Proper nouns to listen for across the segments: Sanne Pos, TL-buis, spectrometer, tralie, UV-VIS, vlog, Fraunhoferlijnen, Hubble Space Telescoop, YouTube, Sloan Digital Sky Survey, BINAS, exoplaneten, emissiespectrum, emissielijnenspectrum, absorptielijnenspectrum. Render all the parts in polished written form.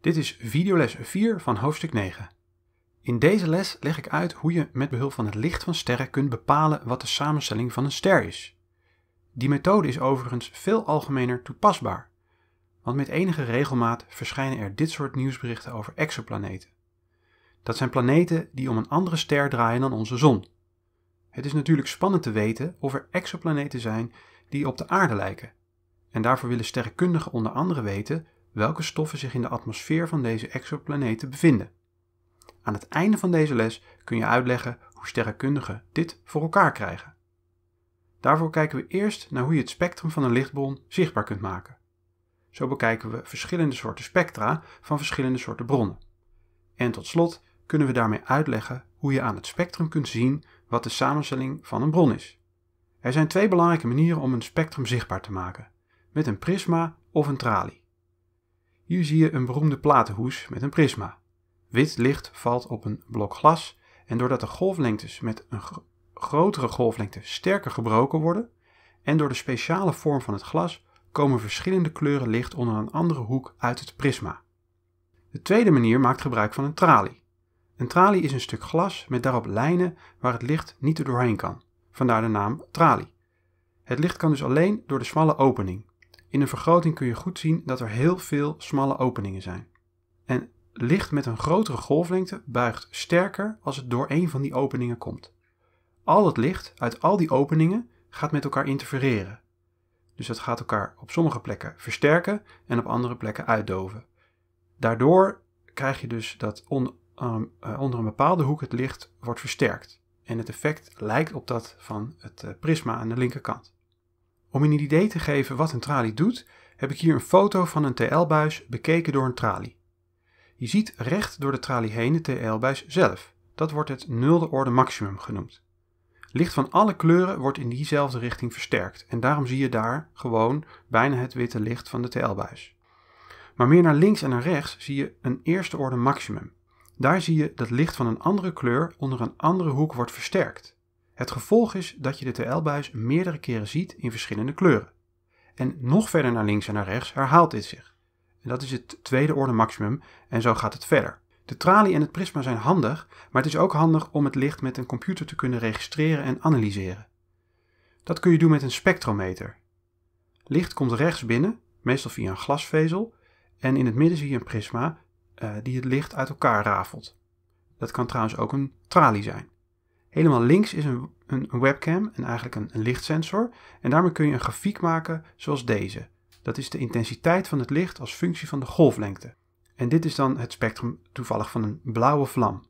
Dit is videoles 4 van hoofdstuk 9. In deze les leg ik uit hoe je met behulp van het licht van sterren kunt bepalen wat de samenstelling van een ster is. Die methode is overigens veel algemener toepasbaar, want met enige regelmaat verschijnen er dit soort nieuwsberichten over exoplaneten. Dat zijn planeten die om een andere ster draaien dan onze zon. Het is natuurlijk spannend te weten of er exoplaneten zijn die op de aarde lijken. En daarvoor willen sterrenkundigen onder andere weten welke stoffen zich in de atmosfeer van deze exoplaneten bevinden. Aan het einde van deze les kun je uitleggen hoe sterrenkundigen dit voor elkaar krijgen. Daarvoor kijken we eerst naar hoe je het spectrum van een lichtbron zichtbaar kunt maken. Zo bekijken we verschillende soorten spectra van verschillende soorten bronnen. En tot slot kunnen we daarmee uitleggen hoe je aan het spectrum kunt zien wat de samenstelling van een bron is. Er zijn twee belangrijke manieren om een spectrum zichtbaar te maken: met een prisma of een tralie. Hier zie je een beroemde platenhoes met een prisma. Wit licht valt op een blok glas en doordat de golflengtes met een grotere golflengte sterker gebroken worden en door de speciale vorm van het glas komen verschillende kleuren licht onder een andere hoek uit het prisma. De tweede manier maakt gebruik van een tralie. Een tralie is een stuk glas met daarop lijnen waar het licht niet er doorheen kan, vandaar de naam tralie. Het licht kan dus alleen door de smalle opening. In een vergroting kun je goed zien dat er heel veel smalle openingen zijn. En licht met een grotere golflengte buigt sterker als het door een van die openingen komt. Al het licht uit al die openingen gaat met elkaar interfereren. Dus dat gaat elkaar op sommige plekken versterken en op andere plekken uitdoven. Daardoor krijg je dus dat onder een bepaalde hoek het licht wordt versterkt. En het effect lijkt op dat van het prisma aan de linkerkant. Om je een idee te geven wat een tralie doet, heb ik hier een foto van een TL-buis bekeken door een tralie. Je ziet recht door de tralie heen de TL-buis zelf. Dat wordt het nulde orde maximum genoemd. Licht van alle kleuren wordt in diezelfde richting versterkt en daarom zie je daar gewoon bijna het witte licht van de TL-buis. Maar meer naar links en naar rechts zie je een eerste orde maximum. Daar zie je dat licht van een andere kleur onder een andere hoek wordt versterkt. Het gevolg is dat je de TL-buis meerdere keren ziet in verschillende kleuren. En nog verder naar links en naar rechts herhaalt dit zich. En dat is het tweede orde maximum en zo gaat het verder. De tralie en het prisma zijn handig, maar het is ook handig om het licht met een computer te kunnen registreren en analyseren. Dat kun je doen met een spectrometer. Licht komt rechts binnen, meestal via een glasvezel, en in het midden zie je een prisma die het licht uit elkaar rafelt. Dat kan trouwens ook een tralie zijn. Helemaal links is een webcam en eigenlijk een lichtsensor en daarmee kun je een grafiek maken zoals deze. Dat is de intensiteit van het licht als functie van de golflengte. En dit is dan het spectrum toevallig van een blauwe vlam.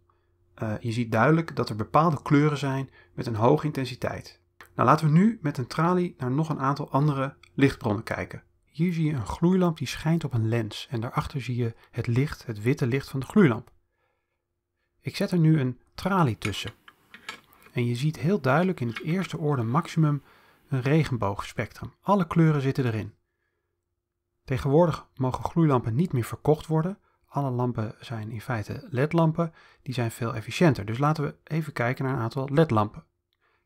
Je ziet duidelijk dat er bepaalde kleuren zijn met een hoge intensiteit. Nou, laten we nu met een tralie naar nog een aantal andere lichtbronnen kijken. Hier zie je een gloeilamp die schijnt op een lens en daarachter zie je het licht, het witte licht van de gloeilamp. Ik zet er nu een tralie tussen. En je ziet heel duidelijk in het eerste orde maximum een regenboogspectrum. Alle kleuren zitten erin. Tegenwoordig mogen gloeilampen niet meer verkocht worden. Alle lampen zijn in feite LED-lampen, die zijn veel efficiënter. Dus laten we even kijken naar een aantal LED-lampen.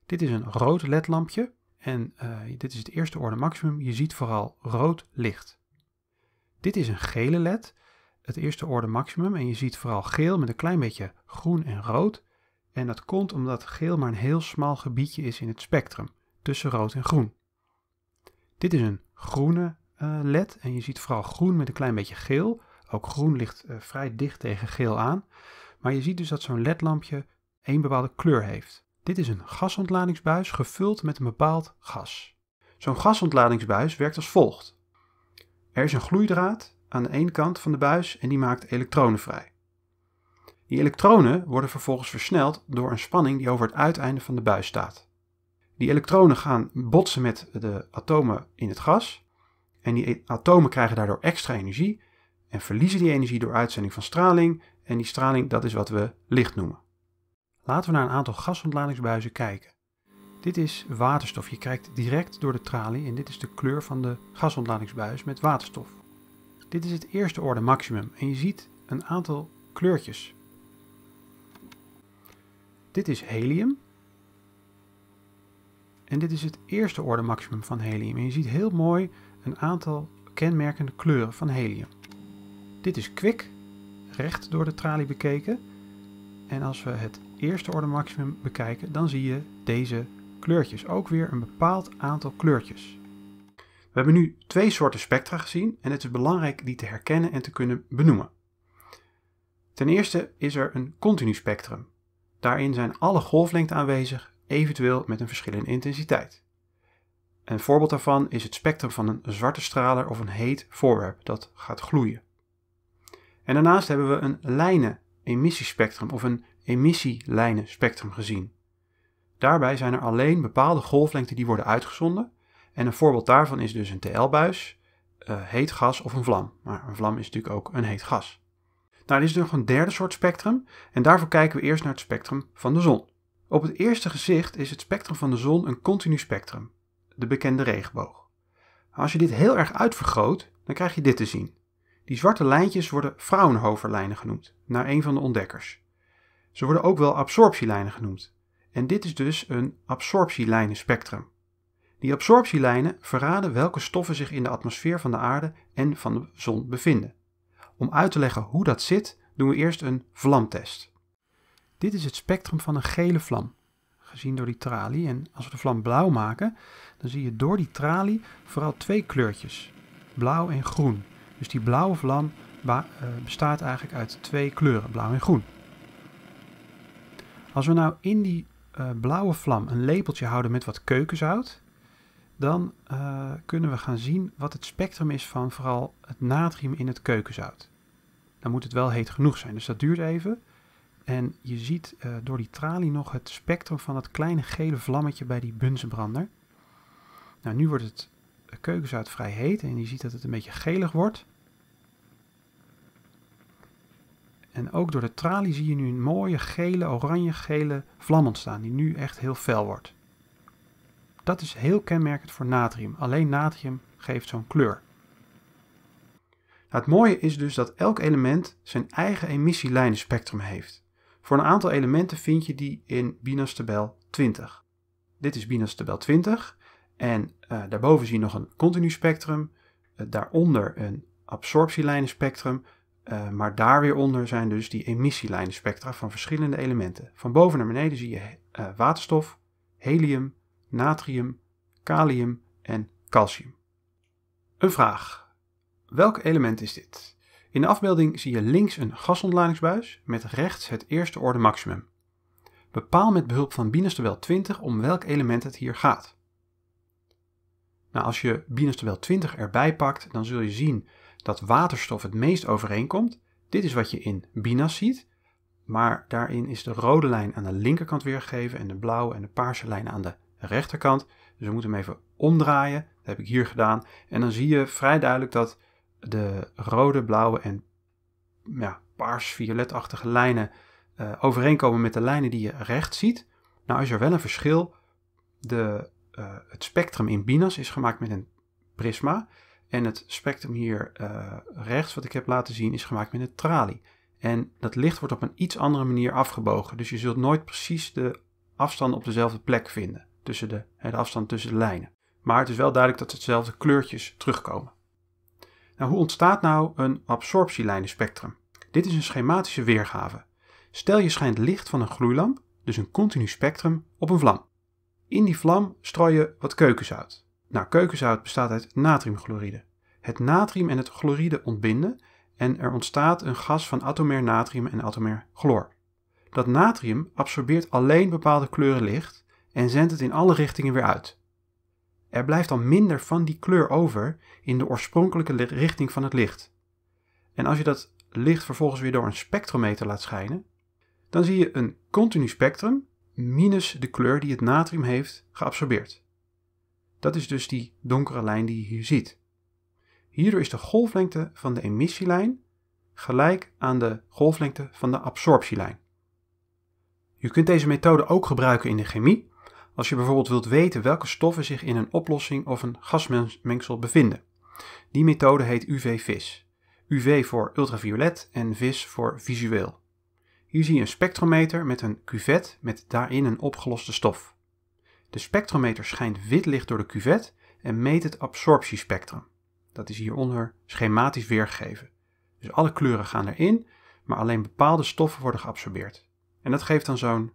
Dit is een rood LED-lampje en dit is het eerste orde maximum. Je ziet vooral rood licht. Dit is een gele LED, het eerste orde maximum en je ziet vooral geel met een klein beetje groen en rood. En dat komt omdat geel maar een heel smal gebiedje is in het spectrum, tussen rood en groen. Dit is een groene LED en je ziet vooral groen met een klein beetje geel. Ook groen ligt vrij dicht tegen geel aan. Maar je ziet dus dat zo'n LED-lampje één bepaalde kleur heeft. Dit is een gasontladingsbuis gevuld met een bepaald gas. Zo'n gasontladingsbuis werkt als volgt. Er is een gloeidraad aan de ene kant van de buis en die maakt elektronen vrij. Die elektronen worden vervolgens versneld door een spanning die over het uiteinde van de buis staat. Die elektronen gaan botsen met de atomen in het gas en die atomen krijgen daardoor extra energie en verliezen die energie door uitzending van straling en die straling dat is wat we licht noemen. Laten we naar een aantal gasontladingsbuizen kijken. Dit is waterstof, je kijkt direct door de tralie en dit is de kleur van de gasontladingsbuis met waterstof. Dit is het eerste orde maximum en je ziet een aantal kleurtjes. Dit is helium en dit is het eerste orde maximum van helium en je ziet heel mooi een aantal kenmerkende kleuren van helium. Dit is kwik recht door de tralie bekeken. En als we het eerste orde maximum bekijken, dan zie je deze kleurtjes. Ook weer een bepaald aantal kleurtjes. We hebben nu twee soorten spectra gezien en het is belangrijk die te herkennen en te kunnen benoemen. Ten eerste is er een continu spectrum. Daarin zijn alle golflengten aanwezig, eventueel met een verschillende intensiteit. Een voorbeeld daarvan is het spectrum van een zwarte straler of een heet voorwerp dat gaat gloeien. En daarnaast hebben we een lijnen-emissiespectrum of een emissielijnen-spectrum gezien. Daarbij zijn er alleen bepaalde golflengten die worden uitgezonden. En een voorbeeld daarvan is dus een TL-buis, heet gas of een vlam. Maar een vlam is natuurlijk ook een heet gas. Nou, dit is nog een derde soort spectrum en daarvoor kijken we eerst naar het spectrum van de zon. Op het eerste gezicht is het spectrum van de zon een continu spectrum, de bekende regenboog. Als je dit heel erg uitvergroot, dan krijg je dit te zien. Die zwarte lijntjes worden Fraunhoferlijnen genoemd, naar een van de ontdekkers. Ze worden ook wel absorptielijnen genoemd. En dit is dus een absorptielijnenspectrum. Die absorptielijnen verraden welke stoffen zich in de atmosfeer van de aarde en van de zon bevinden. Om uit te leggen hoe dat zit, doen we eerst een vlamtest. Dit is het spectrum van een gele vlam, gezien door die tralie. En als we de vlam blauw maken, dan zie je door die tralie vooral twee kleurtjes, blauw en groen. Dus die blauwe vlam bestaat eigenlijk uit twee kleuren, blauw en groen. Als we nou in die blauwe vlam een lepeltje houden met wat keukenzout, dan kunnen we gaan zien wat het spectrum is van vooral het natrium in het keukenzout. Dan moet het wel heet genoeg zijn, dus dat duurt even. En je ziet door die tralie nog het spectrum van dat kleine gele vlammetje bij die bunsenbrander. Nou, nu wordt het keukenzout vrij heet en je ziet dat het een beetje gelig wordt. En ook door de tralie zie je nu een mooie gele, oranje-gele vlam ontstaan, die nu echt heel fel wordt. Dat is heel kenmerkend voor natrium. Alleen natrium geeft zo'n kleur. Nou, het mooie is dus dat elk element zijn eigen emissielijnenspectrum heeft. Voor een aantal elementen vind je die in BINAS-tabel 20. Dit is BINAS-tabel 20 en daarboven zie je nog een continu spectrum, daaronder een absorptielijnenspectrum, maar daar weer onder zijn dus die emissielijnenspectra van verschillende elementen. Van boven naar beneden zie je waterstof, helium, natrium, kalium en calcium. Een vraag. Welk element is dit? In de afbeelding zie je links een gasontladingsbuis met rechts het eerste orde maximum. Bepaal met behulp van BINAS-tabel 20 om welk element het hier gaat. Nou, als je BINAS-tabel 20 erbij pakt, dan zul je zien dat waterstof het meest overeenkomt. Dit is wat je in BINAS ziet, maar daarin is de rode lijn aan de linkerkant weergegeven en de blauwe en de paarse lijn aan de rechterkant. Dus we moeten hem even omdraaien. Dat heb ik hier gedaan. En dan zie je vrij duidelijk dat de rode, blauwe en ja, paars-violetachtige lijnen overeenkomen met de lijnen die je rechts ziet. Nou is er wel een verschil. Het spectrum in BINAS is gemaakt met een prisma. En het spectrum hier rechts, wat ik heb laten zien, is gemaakt met een tralie. En dat licht wordt op een iets andere manier afgebogen. Dus je zult nooit precies de afstanden op dezelfde plek vinden, tussen de afstand tussen de lijnen. Maar het is wel duidelijk dat hetzelfde kleurtjes terugkomen. Nou, hoe ontstaat nou een absorptielijnenspectrum? Dit is een schematische weergave. Stel je schijnt licht van een gloeilamp, dus een continu spectrum, op een vlam. In die vlam strooi je wat keukenzout. Nou, keukenzout bestaat uit natriumchloride. Het natrium en het chloride ontbinden en er ontstaat een gas van atomair natrium en atomair chloor. Dat natrium absorbeert alleen bepaalde kleuren licht en zendt het in alle richtingen weer uit. Er blijft dan minder van die kleur over in de oorspronkelijke richting van het licht. En als je dat licht vervolgens weer door een spectrometer laat schijnen, dan zie je een continu spectrum minus de kleur die het natrium heeft geabsorbeerd. Dat is dus die donkere lijn die je hier ziet. Hierdoor is de golflengte van de emissielijn gelijk aan de golflengte van de absorptielijn. Je kunt deze methode ook gebruiken in de chemie, als je bijvoorbeeld wilt weten welke stoffen zich in een oplossing of een gasmengsel bevinden. Die methode heet UV-VIS. UV voor ultraviolet en VIS voor visueel. Hier zie je een spectrometer met een cuvet met daarin een opgeloste stof. De spectrometer schijnt wit licht door de cuvet en meet het absorptiespectrum. Dat is hieronder schematisch weergegeven. Dus alle kleuren gaan erin, maar alleen bepaalde stoffen worden geabsorbeerd. En dat geeft dan zo'n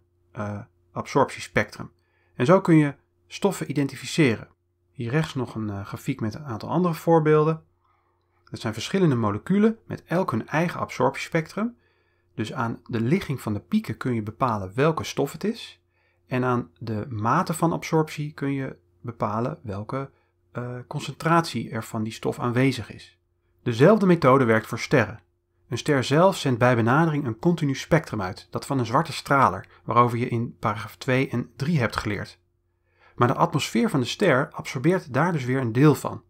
absorptiespectrum. En zo kun je stoffen identificeren. Hier rechts nog een grafiek met een aantal andere voorbeelden. Dat zijn verschillende moleculen met elk hun eigen absorptiespectrum. Dus aan de ligging van de pieken kun je bepalen welke stof het is. En aan de mate van absorptie kun je bepalen welke concentratie er van die stof aanwezig is. Dezelfde methode werkt voor sterren. Een ster zelf zendt bij benadering een continu spectrum uit, dat van een zwarte straler, waarover je in paragraaf 2 en 3 hebt geleerd. Maar de atmosfeer van de ster absorbeert daar dus weer een deel van.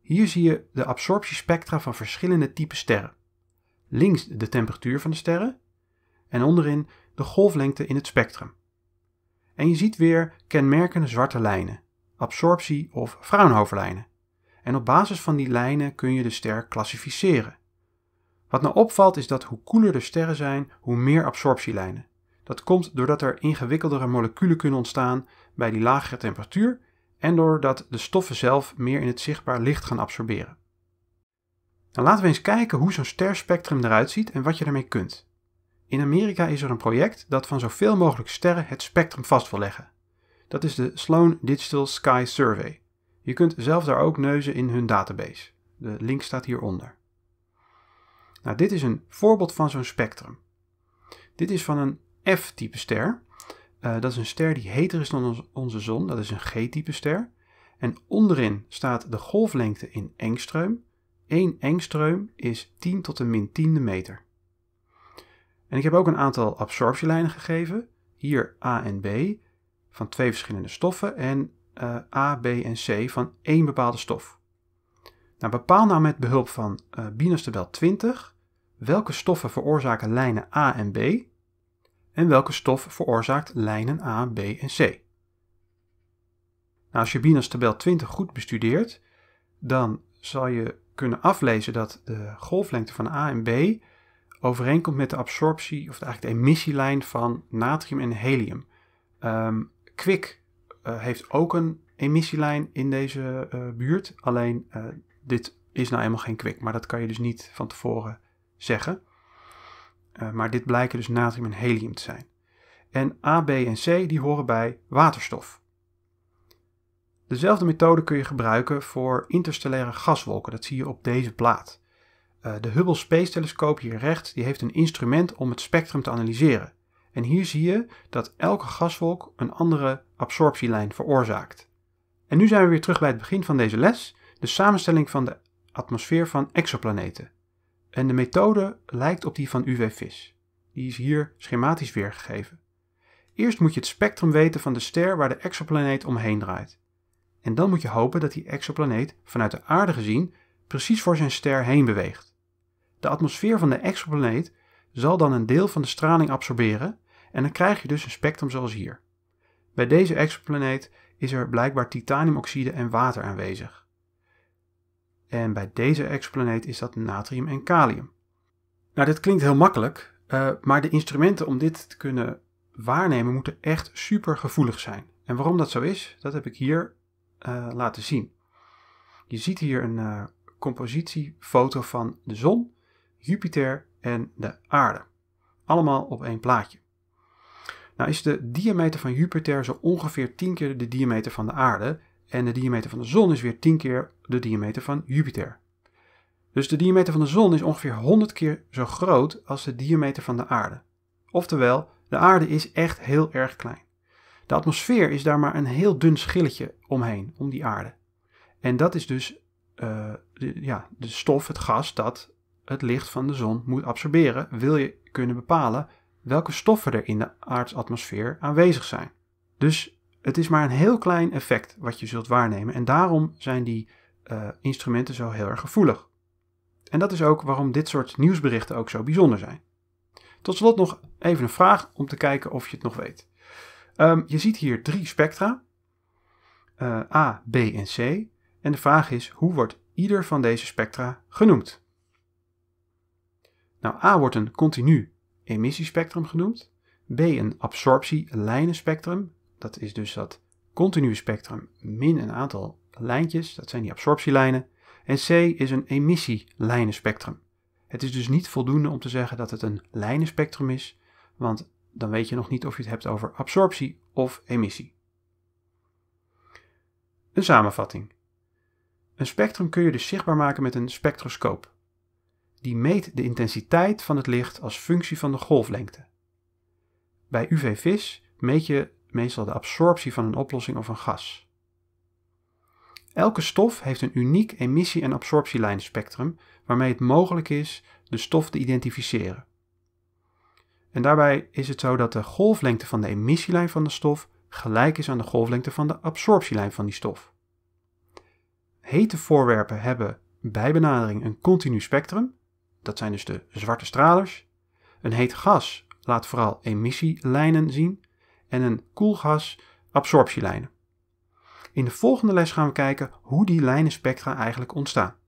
Hier zie je de absorptiespectra van verschillende typen sterren. Links de temperatuur van de sterren en onderin de golflengte in het spectrum. En je ziet weer kenmerkende zwarte lijnen, absorptie- of Fraunhoferlijnen. En op basis van die lijnen kun je de ster klassificeren. Wat nou opvalt is dat hoe koeler de sterren zijn, hoe meer absorptielijnen. Dat komt doordat er ingewikkeldere moleculen kunnen ontstaan bij die lagere temperatuur en doordat de stoffen zelf meer in het zichtbaar licht gaan absorberen. Nou, laten we eens kijken hoe zo'n sterspectrum eruit ziet en wat je daarmee kunt. In Amerika is er een project dat van zoveel mogelijk sterren het spectrum vast wil leggen. Dat is de Sloan Digital Sky Survey. Je kunt zelf daar ook neuzen in hun database. De link staat hieronder. Nou, dit is een voorbeeld van zo'n spectrum. Dit is van een F-type ster. Dat is een ster die heter is dan onze zon. Dat is een G-type ster. En onderin staat de golflengte in engstreum. 1 engstreum is 10 tot de -10e meter. En ik heb ook een aantal absorptielijnen gegeven. Hier A en B van 2 verschillende stoffen en A, B en C van 1 bepaalde stof. Nou, bepaal nou met behulp van BINAS tabel 20 welke stoffen veroorzaken lijnen A en B en welke stof veroorzaakt lijnen A, B en C. Nou, als je BINAS tabel 20 goed bestudeert, dan zal je kunnen aflezen dat de golflengte van A en B overeenkomt met de absorptie, of eigenlijk de emissielijn van natrium en helium. Kwik heeft ook een emissielijn in deze buurt, alleen dit is nou helemaal geen kwik, maar dat kan je dus niet van tevoren zeggen. Maar dit blijken dus natrium en helium te zijn. En A, B en C die horen bij waterstof. Dezelfde methode kun je gebruiken voor interstellaire gaswolken, dat zie je op deze plaat. De Hubble Space Telescoop hier rechts die heeft een instrument om het spectrum te analyseren. En hier zie je dat elke gaswolk een andere absorptielijn veroorzaakt. En nu zijn we weer terug bij het begin van deze les, de samenstelling van de atmosfeer van exoplaneten. En de methode lijkt op die van UV-FIS. Die is hier schematisch weergegeven. Eerst moet je het spectrum weten van de ster waar de exoplaneet omheen draait. En dan moet je hopen dat die exoplaneet vanuit de aarde gezien precies voor zijn ster heen beweegt. De atmosfeer van de exoplaneet zal dan een deel van de straling absorberen en dan krijg je dus een spectrum zoals hier. Bij deze exoplaneet is er blijkbaar titaniumoxide en water aanwezig. En bij deze exoplaneet is dat natrium en kalium. Nou, dit klinkt heel makkelijk, maar de instrumenten om dit te kunnen waarnemen moeten echt super gevoelig zijn. En waarom dat zo is, dat heb ik hier laten zien. Je ziet hier een compositiefoto van de zon, Jupiter en de aarde. Allemaal op één plaatje. Nou is de diameter van Jupiter zo ongeveer 10 keer de diameter van de aarde. En de diameter van de zon is weer 10 keer de diameter van Jupiter. Dus de diameter van de zon is ongeveer 100 keer zo groot als de diameter van de aarde. Oftewel, de aarde is echt heel erg klein. De atmosfeer is daar maar een heel dun schilletje omheen, om die aarde. En dat is dus de stof, het gas, dat het licht van de zon moet absorberen, wil je kunnen bepalen welke stoffen er in de aardsatmosfeer aanwezig zijn. Dus het is maar een heel klein effect wat je zult waarnemen en daarom zijn die instrumenten zo heel erg gevoelig. En dat is ook waarom dit soort nieuwsberichten ook zo bijzonder zijn. Tot slot nog even een vraag om te kijken of je het nog weet. Je ziet hier 3 spectra, A, B en C. En de vraag is, hoe wordt ieder van deze spectra genoemd? Nou, A wordt een continu emissiespectrum genoemd. B een absorptielijnenspectrum. Dat is dus dat continue spectrum min een aantal lijntjes. Dat zijn die absorptielijnen. En C is een emissielijnenspectrum. Het is dus niet voldoende om te zeggen dat het een lijnenspectrum is, want dan weet je nog niet of je het hebt over absorptie of emissie. Een samenvatting. Een spectrum kun je dus zichtbaar maken met een spectroscoop. Die meet de intensiteit van het licht als functie van de golflengte. Bij UV-vis meet je meestal de absorptie van een oplossing of een gas. Elke stof heeft een uniek emissie- en absorptielijnspectrum waarmee het mogelijk is de stof te identificeren. En daarbij is het zo dat de golflengte van de emissielijn van de stof gelijk is aan de golflengte van de absorptielijn van die stof. Hete voorwerpen hebben bij benadering een continu spectrum, dat zijn dus de zwarte stralers. Een heet gas laat vooral emissielijnen zien en een koelgas absorptielijnen. In de volgende les gaan we kijken hoe die lijnenspectra eigenlijk ontstaan.